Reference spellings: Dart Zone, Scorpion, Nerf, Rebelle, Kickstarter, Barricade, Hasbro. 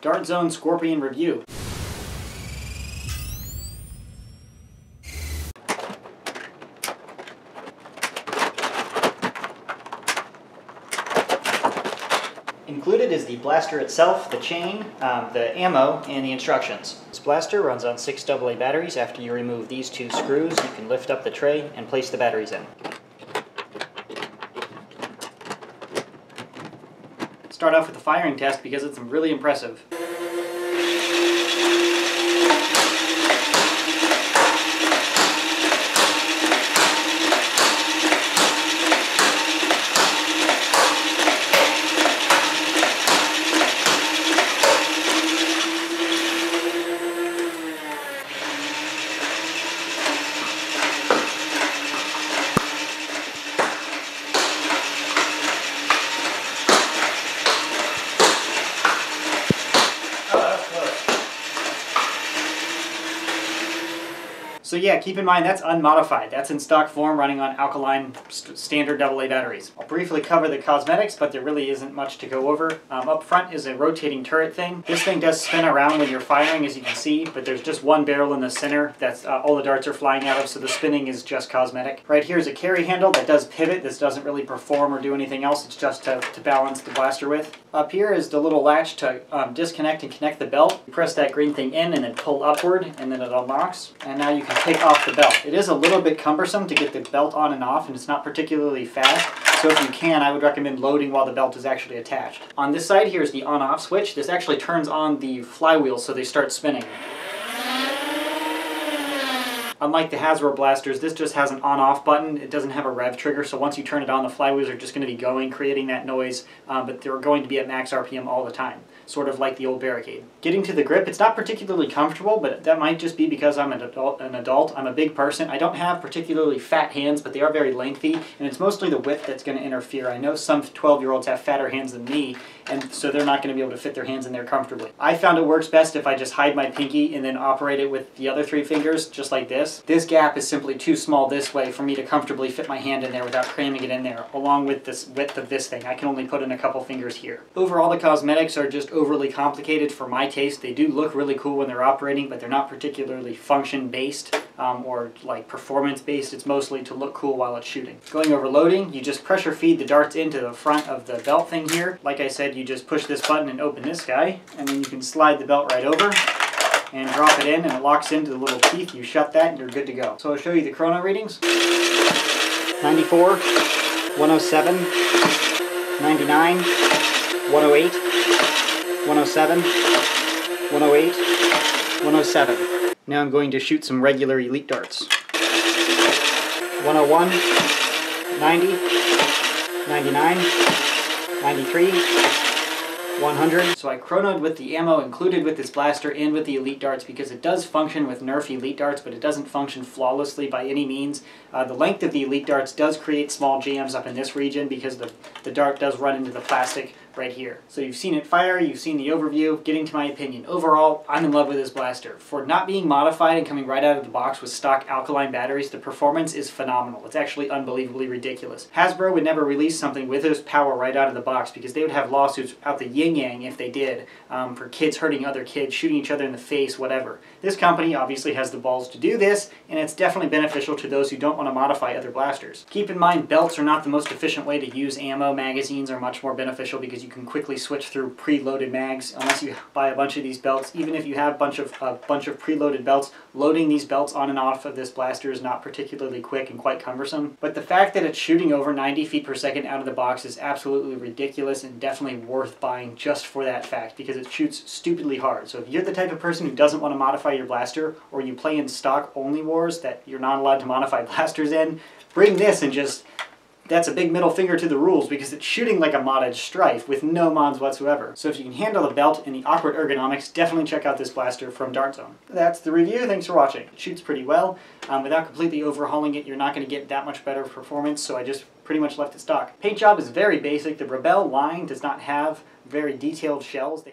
Dart Zone Scorpion review. Included is the blaster itself, the chain, the ammo, and the instructions. This blaster runs on 6 AA batteries. After you remove these two screws, you can lift up the tray and place the batteries in. Start off with the firing test because it's really impressive. So yeah, keep in mind that's unmodified. That's in stock form running on alkaline standard AA batteries. I'll briefly cover the cosmetics, but there really isn't much to go over. Up front is a rotating turret thing. This thing does spin around when you're firing, as you can see, but there's just one barrel in the center. That's all the darts are flying out of, so the spinning is just cosmetic. Right here is a carry handle that does pivot. This doesn't really perform or do anything else. It's just to balance the blaster with. Up here is the little latch to disconnect and connect the belt. You press that green thing in and then pull upward, and then it unlocks. And now you can take off the belt. It is a little bit cumbersome to get the belt on and off, and it's not particularly fast, so if you can, I would recommend loading while the belt is actually attached. On this side here is the on-off switch. This actually turns on the flywheels so they start spinning. Unlike the Hasbro blasters, this just has an on-off button. It doesn't have a rev trigger, so once you turn it on, the flywheels are just going to be going, creating that noise, but they're going to be at max RPM all the time, sort of like the old Barricade. Getting to the grip, it's not particularly comfortable, but that might just be because I'm an adult. I'm a big person. I don't have particularly fat hands, but they are very lengthy, and it's mostly the width that's going to interfere. I know some 12-year-olds have fatter hands than me, and so they're not going to be able to fit their hands in there comfortably. I found it works best if I just hide my pinky and then operate it with the other three fingers, just like this. This gap is simply too small this way for me to comfortably fit my hand in there without cramming it in there, along with this width of this thing. I can only put in a couple fingers here. Overall, the cosmetics are just overly complicated for my taste. They do look really cool when they're operating, but they're not particularly function-based or like performance-based. It's mostly to look cool while it's shooting. Going over loading, you just pressure feed the darts into the front of the belt thing here. Like I said, you just push this button and open this guy, and then you can slide the belt right over and drop it in, and it locks into the little teeth. You shut that and you're good to go. So I'll show you the chrono readings. 94, 107, 99, 108, 107, 108, 107. Now I'm going to shoot some regular elite darts. 101, 90, 99, 93, 100. So I chronoed with the ammo included with this blaster and with the elite darts because it does function with Nerf elite darts, but it doesn't function flawlessly by any means. The length of the elite darts does create small jams up in this region because the dart does run into the plastic right here. So you've seen it fire, you've seen the overview. Getting to my opinion, overall, I'm in love with this blaster. For not being modified and coming right out of the box with stock alkaline batteries, the performance is phenomenal. It's actually unbelievably ridiculous. Hasbro would never release something with this power right out of the box because they would have lawsuits out the yin-yang if they did, for kids hurting other kids, shooting each other in the face, whatever. This company obviously has the balls to do this, and it's definitely beneficial to those who don't want to modify other blasters. Keep in mind, belts are not the most efficient way to use ammo. Magazines are much more beneficial because you can quickly switch through preloaded mags. Unless you buy a bunch of these belts, even if you have a bunch of preloaded belts, loading these belts on and off of this blaster is not particularly quick and quite cumbersome. But the fact that it's shooting over 90 feet per second out of the box is absolutely ridiculous and definitely worth buying just for that fact, because it shoots stupidly hard. So if you're the type of person who doesn't want to modify your blaster, or you play in stock only wars that you're not allowed to modify blasters in, bring this and just... that's a big middle finger to the rules because it's shooting like a modded Strife with no mods whatsoever. So if you can handle the belt and the awkward ergonomics, definitely check out this blaster from Dart Zone. That's the review. Thanks for watching. It shoots pretty well. Without completely overhauling it, you're not going to get that much better performance, so I just pretty much left it stock. Paint job is very basic. The Rebelle line does not have very detailed shells.